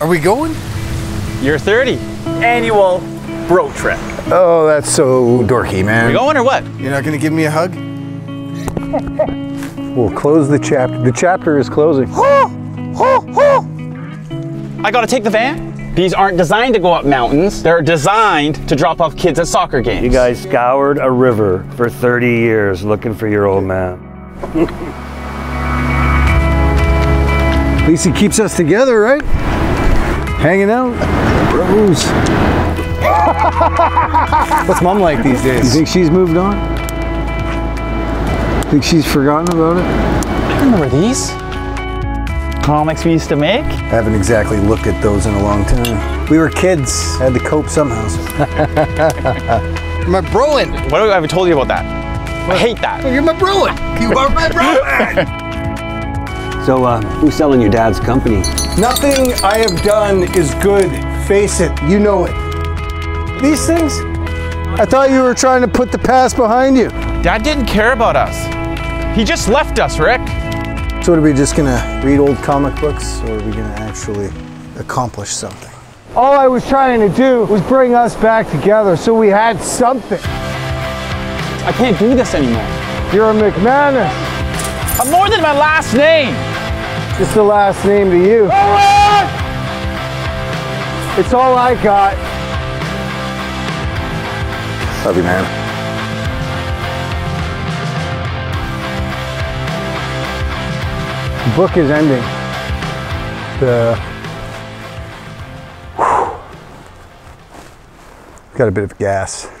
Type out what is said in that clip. Are we going? Year 30. Annual bro trip. Oh, that's so dorky, man. Are we going or what? You're not gonna give me a hug? We'll close the chapter. The chapter is closing. I gotta take the van? These aren't designed to go up mountains. They're designed to drop off kids at soccer games. You guys scoured a river for 30 years looking for your old man. At least he keeps us together, right? Hanging out, bros. What's mom like these days? You think she's moved on? Think she's forgotten about it? I remember these. Comics we used to make? I haven't exactly looked at those in a long time. We were kids, had to cope somehow. You're my broin. What have I told you about that? What? I hate that. You're my broin. You are my broin. So, who's selling your dad's company? Nothing I have done is good. Face it, you know it. These things? I thought you were trying to put the past behind you. Dad didn't care about us. He just left us, Rick. So are we just gonna read old comic books, or are we gonna actually accomplish something? All I was trying to do was bring us back together so we had something. I can't do this anymore. You're a McManus. I'm more than my last name. It's the last name to you. Forward! It's all I got. Love you, man. The book is ending. Got a bit of gas.